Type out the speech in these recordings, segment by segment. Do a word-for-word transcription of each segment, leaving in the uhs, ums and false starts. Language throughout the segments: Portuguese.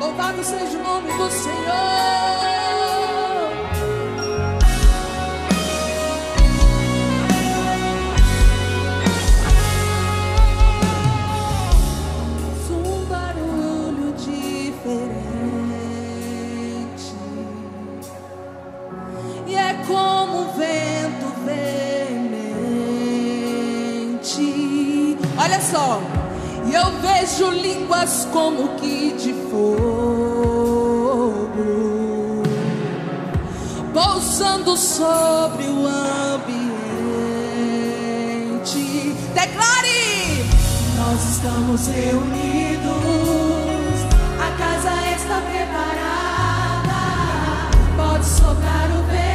Louvado seja o nome do Senhor. Um barulho diferente, e é como um vento veemente. Olha só. E eu vejo línguas como que de fogo pousando sobre o ambiente. Declare! Nós estamos reunidos, a casa está preparada, pode soprar o vento.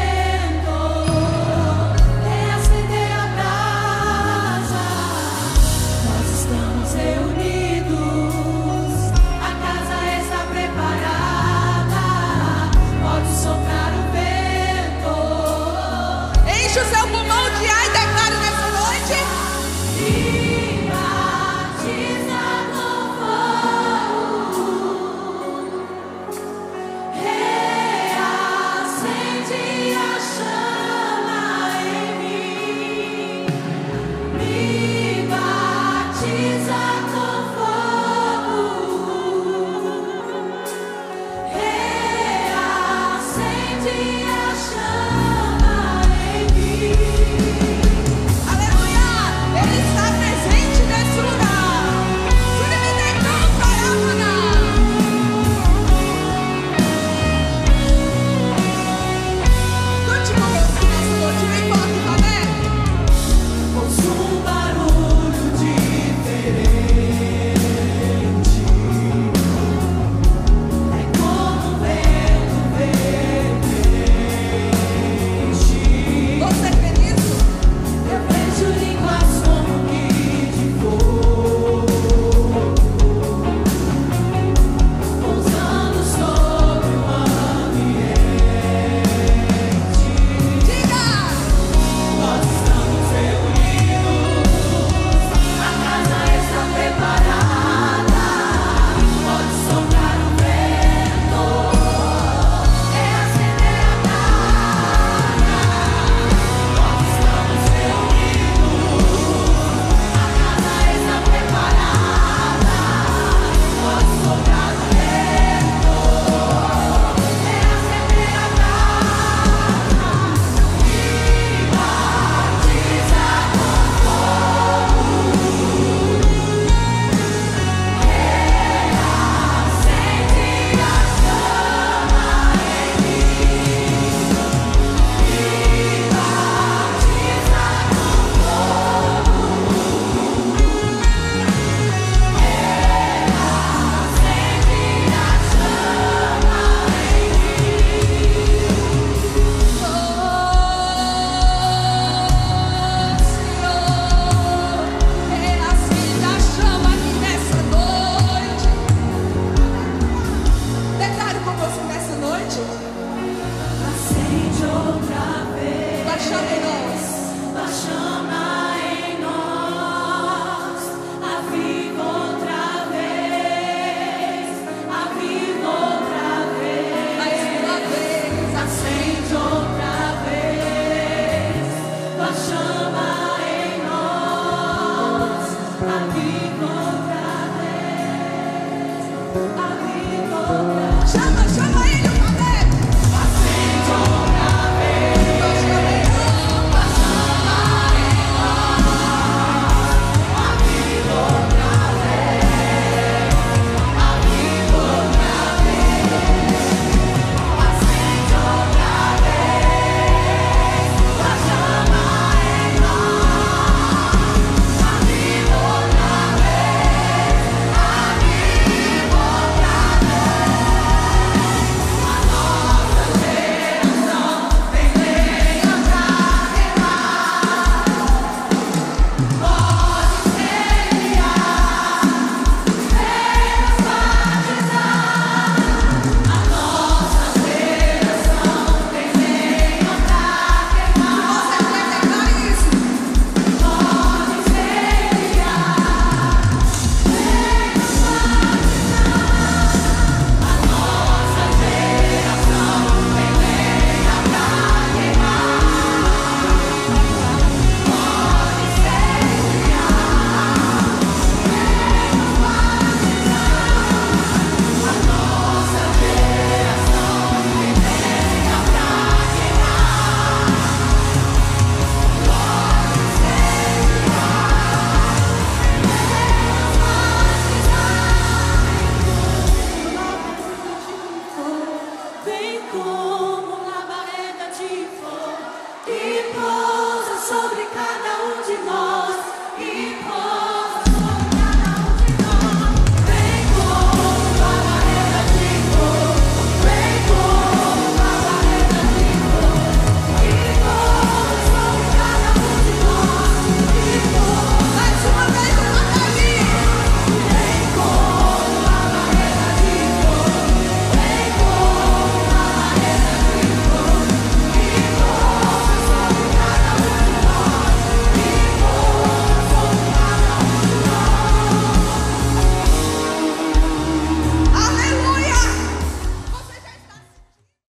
Amen.